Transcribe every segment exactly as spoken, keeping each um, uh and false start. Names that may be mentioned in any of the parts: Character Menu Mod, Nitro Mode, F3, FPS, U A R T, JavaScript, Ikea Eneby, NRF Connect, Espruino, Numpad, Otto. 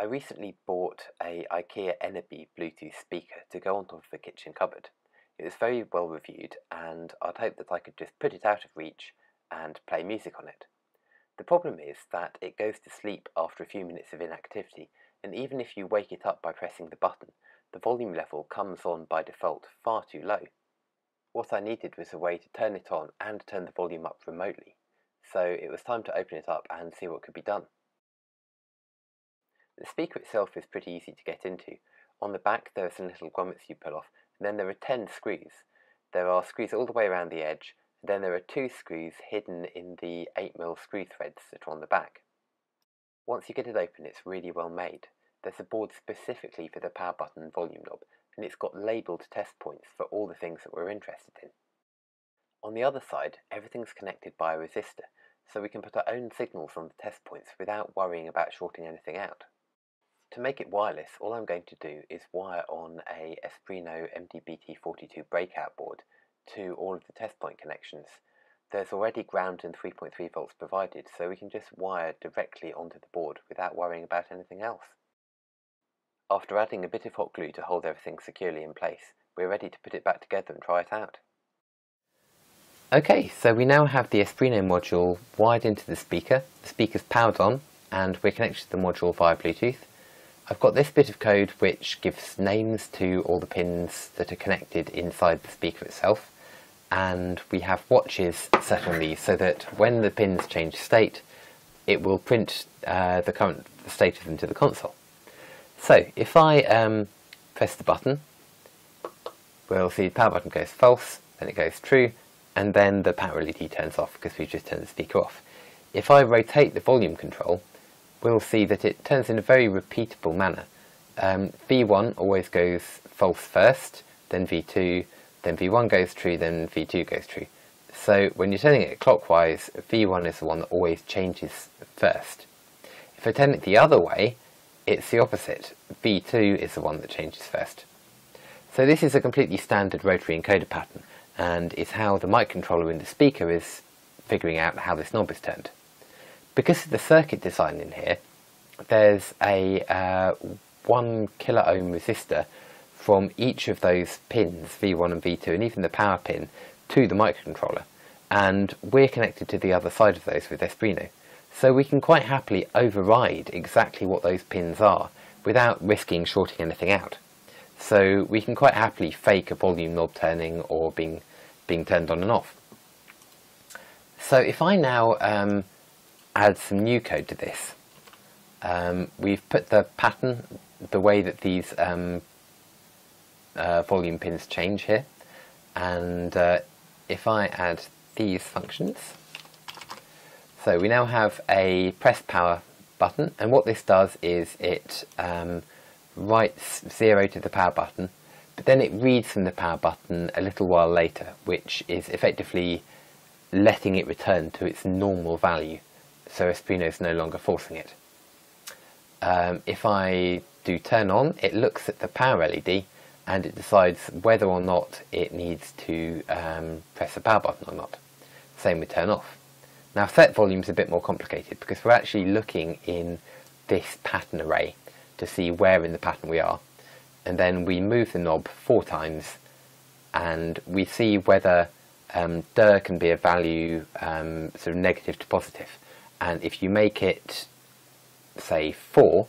I recently bought a Ikea Eneby Bluetooth speaker to go on top of the kitchen cupboard. It was very well reviewed and I'd hoped that I could just put it out of reach and play music on it. The problem is that it goes to sleep after a few minutes of inactivity, and even if you wake it up by pressing the button, the volume level comes on by default far too low. What I needed was a way to turn it on and turn the volume up remotely, so it was time to open it up and see what could be done. The speaker itself is pretty easy to get into. On the back there are some little grommets you pull off, and then there are ten screws. There are screws all the way around the edge, and then there are two screws hidden in the eight millimeter screw threads that are on the back. Once you get it open, it's really well made. There's a board specifically for the power button and volume knob, and it's got labelled test points for all the things that we're interested in. On the other side, everything's connected by a resistor, so we can put our own signals on the test points without worrying about shorting anything out. To make it wireless, all I'm going to do is wire on a Espruino M D B T forty-two breakout board to all of the test point connections. There's already ground and three point three volts provided, so we can just wire directly onto the board without worrying about anything else. After adding a bit of hot glue to hold everything securely in place, we're ready to put it back together and try it out. Okay, so we now have the Espruino module wired into the speaker, the speaker's powered on, and we're connected to the module via Bluetooth. I've got this bit of code which gives names to all the pins that are connected inside the speaker itself, and we have watches set on these so that when the pins change state, it will print uh, the current state of them to the console. So if I um, press the button, we'll see the power button goes false, then it goes true, and then the power L E D turns off because we've just turned the speaker off. If I rotate the volume control, we'll see that it turns in a very repeatable manner. Um, V one always goes false first, then V two, then V one goes true, then V two goes true. So when you're turning it clockwise, V one is the one that always changes first. If I turn it the other way, it's the opposite. V two is the one that changes first. So this is a completely standard rotary encoder pattern, and is how the mic controller in the speaker is figuring out how this knob is turned. Because of the circuit design in here, there's a uh, one kilo ohm resistor from each of those pins, V one and V two, and even the power pin, to the microcontroller, and we're connected to the other side of those with Espruino, so we can quite happily override exactly what those pins are without risking shorting anything out. So we can quite happily fake a volume knob turning or being being turned on and off. So if I now um, add some new code to this. Um, we've put the pattern, the way that these um, uh, volume pins change here, and uh, if I add these functions, so we now have a press power button, and what this does is it um, writes zero to the power button, but then it reads from the power button a little while later, which is effectively letting it return to its normal value. So Espruino is no longer forcing it. Um, if I do turn on, it looks at the power L E D and it decides whether or not it needs to um, press the power button or not. Same with turn off. Now set volume is a bit more complicated because we're actually looking in this pattern array to see where in the pattern we are, and then we move the knob four times and we see whether um, dir can be a value um, sort of negative to positive. And if you make it, say, four,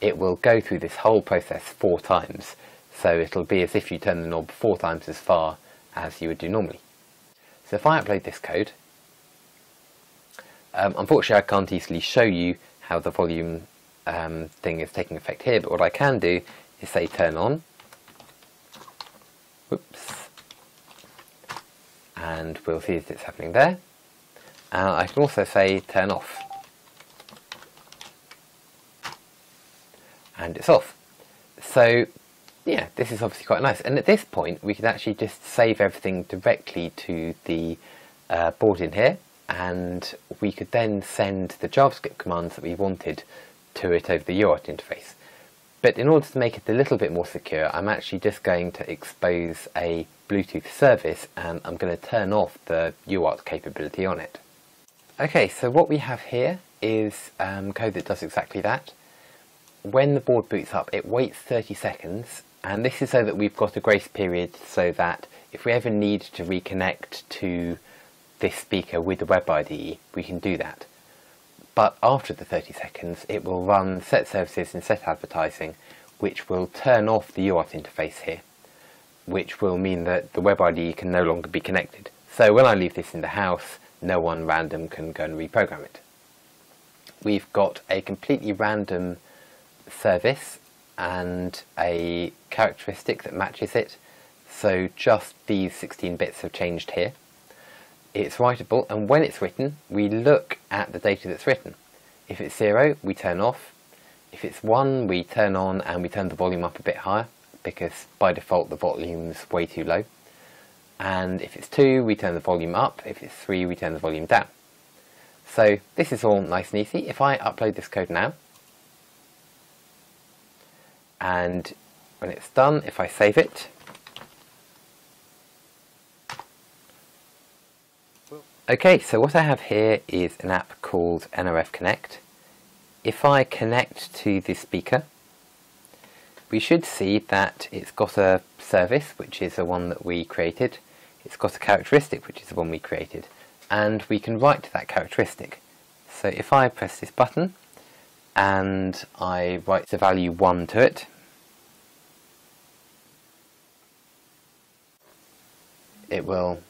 it will go through this whole process four times. So it'll be as if you turn the knob four times as far as you would do normally. So if I upload this code, um, unfortunately I can't easily show you how the volume um, thing is taking effect here, but what I can do is say turn on, whoops, and we'll see that it's happening there. And I can also say turn off, and it's off. So yeah, this is obviously quite nice, and at this point we could actually just save everything directly to the uh, board in here, and we could then send the JavaScript commands that we wanted to it over the U A R T interface. But in order to make it a little bit more secure, I'm actually just going to expose a Bluetooth service, and I'm going to turn off the U A R T capability on it. Okay, so what we have here is um, code that does exactly that. when the board boots up, it waits thirty seconds, and this is so that we've got a grace period so that if we ever need to reconnect to this speaker with the web I D E, we can do that. But after the thirty seconds, it will run set services and set advertising, which will turn off the U A R T interface here, which will mean that the web I D E can no longer be connected. So when I leave this in the house, no one random can go and reprogram it. We've got a completely random service and a characteristic that matches it, so just these sixteen bits have changed here. It's writable, and when it's written, we look at the data that's written. If it's zero, we turn off. If it's one, we turn on, and we turn the volume up a bit higher, because by default the volume's way too low. And if it's two, we turn the volume up. If it's three, we turn the volume down. So this is all nice and easy. If I upload this code now, and when it's done, if I save it, okay, so what I have here is an app called N R F Connect. If I connect to the speaker, we should see that it's got a service, which is the one that we created. It's got a characteristic, which is the one we created. And we can write to that characteristic. So if I press this button and I write the value one to it, it will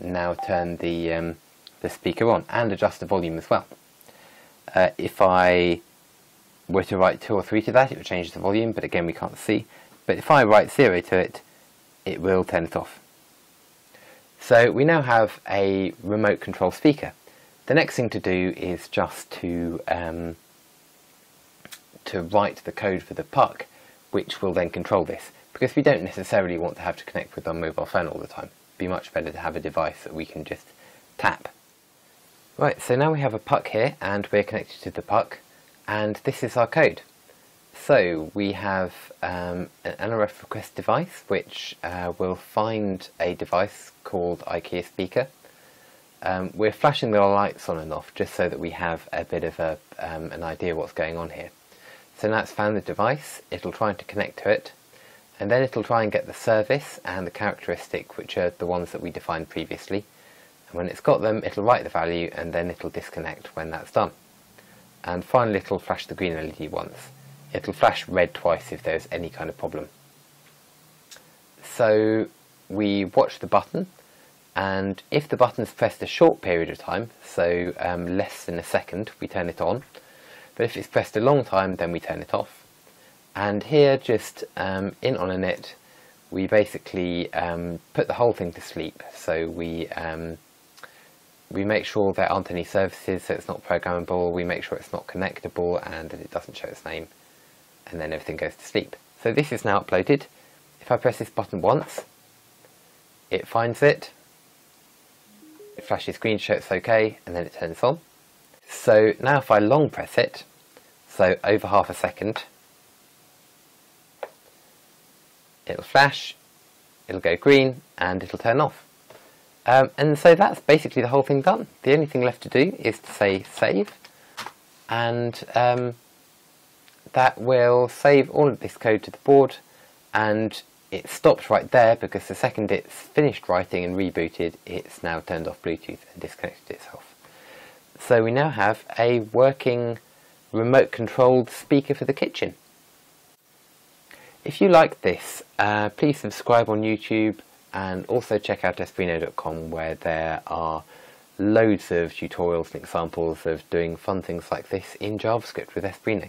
now turn the um, the speaker on and adjust the volume as well. Uh, if I were to write two or three to that, it would change the volume, but again we can't see. But if I write zero to it, it will turn it off. So we now have a remote control speaker. The next thing to do is just to um, to write the code for the puck, which will then control this, because we don't necessarily want to have to connect with our mobile phone all the time. It'd be much better to have a device that we can just tap. Right, so now we have a puck here, and we're connected to the puck, and this is our code. So we have um, an N R F request device, which uh, will find a device called IKEA speaker. Um, we're flashing the lights on and off just so that we have a bit of a, um, an idea what's going on here. So now it's found the device, it'll try to connect to it, and then it'll try and get the service and the characteristic, which are the ones that we defined previously. And when it's got them, it'll write the value, and then it'll disconnect when that's done. And finally it'll flash the green L E D once. It'll flash red twice if there's any kind of problem. So we watch the button, and if the button's pressed a short period of time, so um, less than a second, we turn it on. But if it's pressed a long time, then we turn it off. And here, just um, in on init, we basically um, put the whole thing to sleep. So we um, we make sure there aren't any services, so it's not programmable. We make sure it's not connectable, and that it doesn't show its name. And then everything goes to sleep. So this is now uploaded. If I press this button once, it finds it. It flashes green to show it's okay, and then it turns on. So now if I long press it, so over half a second, it'll flash, it'll go green, and it'll turn off. Um, and so that's basically the whole thing done. The only thing left to do is to say save, and um, that will save all of this code to the board, and it stops right there, because the second it's finished writing and rebooted, it's now turned off Bluetooth and disconnected itself. So we now have a working remote controlled speaker for the kitchen. If you like this, uh, please subscribe on YouTube, and also check out Espruino dot com, where there are loads of tutorials and examples of doing fun things like this in JavaScript with Espruino.